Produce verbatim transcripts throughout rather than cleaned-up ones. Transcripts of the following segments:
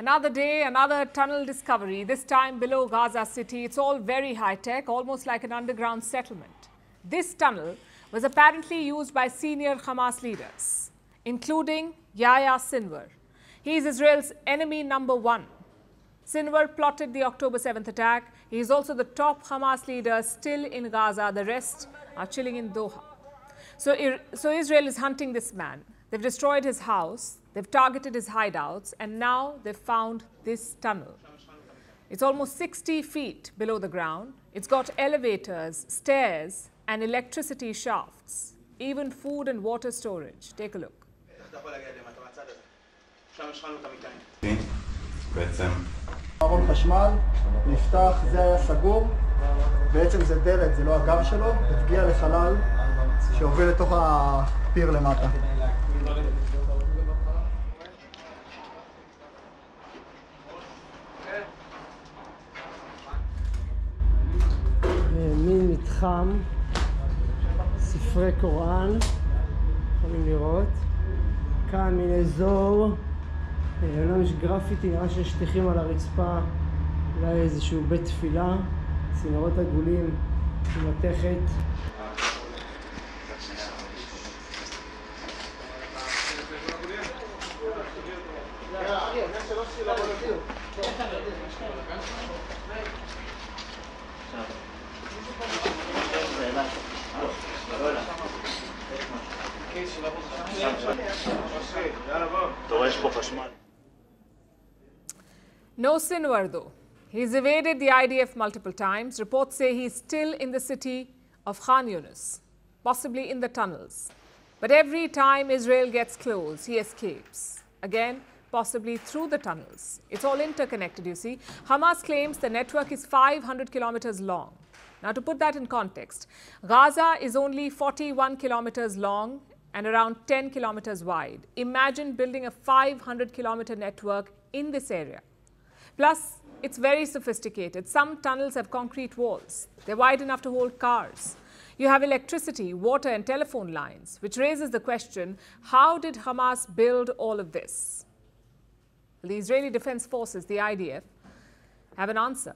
Another day, another tunnel discovery, this time below Gaza City. It's all very high-tech, almost like an underground settlement. This tunnel was apparently used by senior Hamas leaders, including Yahya Sinwar. He is Israel's enemy number one. Sinwar plotted the October seventh attack. He is also the top Hamas leader still in Gaza. The rest are chilling in Doha. So, so Israel is hunting this man. They've destroyed his house, they've targeted his hideouts, and now they've found this tunnel. It's almost sixty feet below the ground. It's got elevators, stairs, and electricity shafts, even food and water storage. Take a look. מין מתחם, ספרי קוראן, יכולים לראות. כאן מין אזור, היום יש גרפיטי, נראה שיש שטיחים על הרצפה, אולי איזשהו בית תפילה, צינורות עגולים, מתכת. No Sinwar though. He's evaded the I D F multiple times. Reports say he's still in the city of Khan Yunus, possibly in the tunnels. But every time Israel gets close, he escapes. Again, possibly through the tunnels. It's all interconnected, you see. Hamas claims the network is five hundred kilometers long. Now, to put that in context, Gaza is only forty-one kilometers long and around ten kilometers wide. Imagine building a five hundred kilometer network in this area. Plus, it's very sophisticated. Some tunnels have concrete walls. They're wide enough to hold cars. You have electricity, water and telephone lines, which raises the question, how did Hamas build all of this? The Israeli Defense Forces, the I D F, have an answer.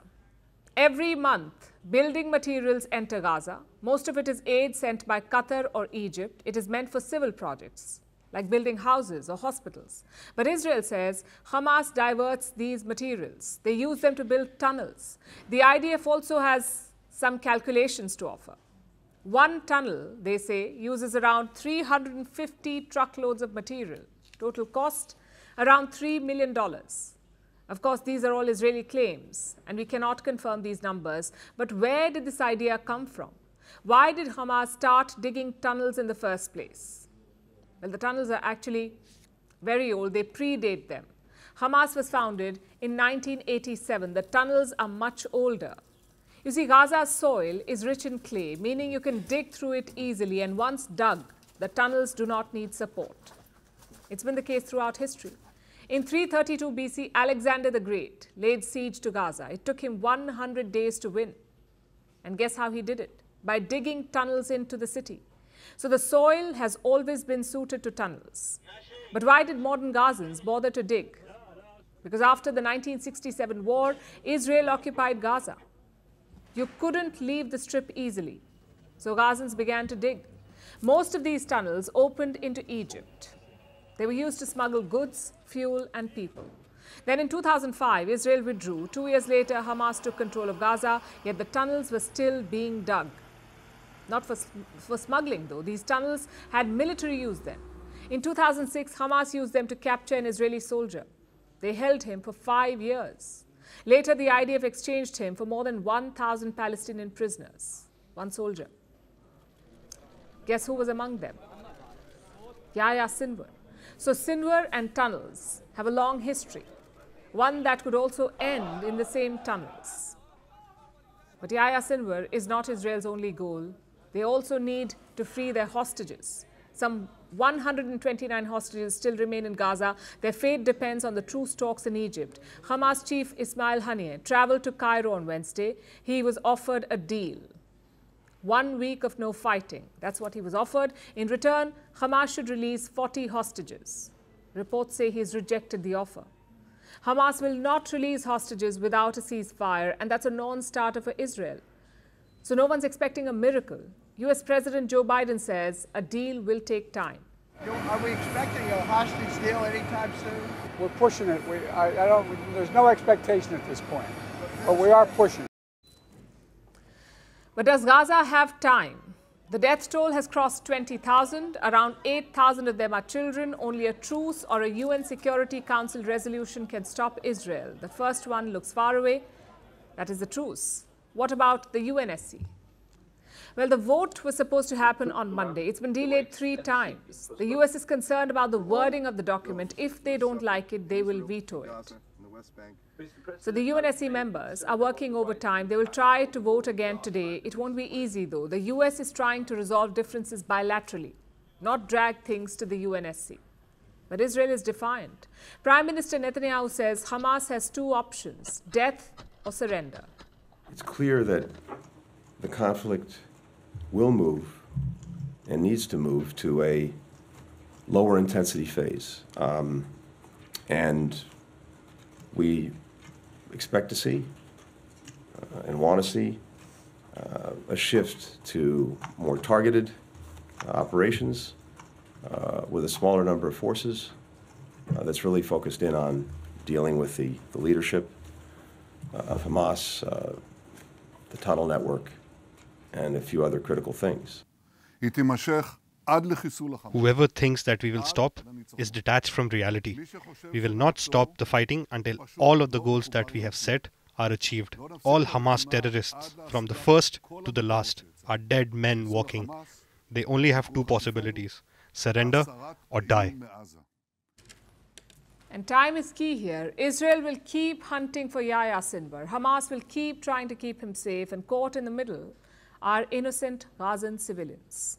Every month, building materials enter Gaza. Most of it is aid sent by Qatar or Egypt. It is meant for civil projects, like building houses or hospitals. But Israel says Hamas diverts these materials. They use them to build tunnels. The I D F also has some calculations to offer. One tunnel, they say, uses around three hundred fifty truckloads of material. Total cost, around three million dollars. Of course, these are all Israeli claims, and we cannot confirm these numbers. But where did this idea come from? Why did Hamas start digging tunnels in the first place? Well, the tunnels are actually very old. They predate them. Hamas was founded in nineteen eighty-seven. The tunnels are much older. You see, Gaza's soil is rich in clay, meaning you can dig through it easily. And once dug, the tunnels do not need support. It's been the case throughout history. In three thirty-two B C, Alexander the Great laid siege to Gaza. It took him one hundred days to win. And guess how he did it? By digging tunnels into the city. So the soil has always been suited to tunnels. But why did modern Gazans bother to dig? Because after the nineteen sixty-seven war, Israel occupied Gaza. You couldn't leave the strip easily. So Gazans began to dig. Most of these tunnels opened into Egypt. They were used to smuggle goods, fuel and people. Then in two thousand five, Israel withdrew. Two years later, Hamas took control of Gaza, yet the tunnels were still being dug. Not for, for smuggling, though. These tunnels had military use then. In two thousand six, Hamas used them to capture an Israeli soldier. They held him for five years. Later, the I D F exchanged him for more than one thousand Palestinian prisoners. One soldier. Guess who was among them? Yahya Sinwar. So Sinwar and tunnels have a long history, one that could also end in the same tunnels. But Yahya Sinwar is not Israel's only goal. They also need to free their hostages. Some one hundred twenty-nine hostages still remain in Gaza. Their fate depends on the truce talks in Egypt. Hamas chief Ismail Haniyeh traveled to Cairo on Wednesday. He was offered a deal. One week of no fighting. That's what he was offered. In return, Hamas should release forty hostages. Reports say he's rejected the offer. Hamas will not release hostages without a ceasefire, and that's a non-starter for Israel. So no one's expecting a miracle. U S President Joe Biden says a deal will take time. Are we expecting a hostage deal anytime soon? We're pushing it. We, I, I don't, there's no expectation at this point, but we are pushing. But does Gaza have time? The death toll has crossed twenty thousand. Around eight thousand of them are children. Only a truce or a U N Security Council resolution can stop Israel. The first one looks far away. That is the truce. What about the U N S C? Well, the vote was supposed to happen on Monday. It's been delayed three times. The U S is concerned about the wording of the document. If they don't like it, they will veto it. So the U N S C members are working overtime. They will try to vote again today. It won't be easy, though. The U S is trying to resolve differences bilaterally, not drag things to the U N S C. But Israel is defiant. Prime Minister Netanyahu says Hamas has two options, death or surrender. It's clear that the conflict will move and needs to move to a lower intensity phase. Um, and we expect to see uh, and want to see uh, a shift to more targeted uh, operations uh, with a smaller number of forces uh, that's really focused in on dealing with the, the leadership uh, of Hamas, uh, the tunnel network, and a few other critical things. Whoever thinks that we will stop is detached from reality. We will not stop the fighting until all of the goals that we have set are achieved. All Hamas terrorists, from the first to the last, are dead men walking. They only have two possibilities, surrender or die. And time is key here. Israel will keep hunting for Yahya Sinwar. Hamas will keep trying to keep him safe, and caught in the middle are innocent Gazan civilians.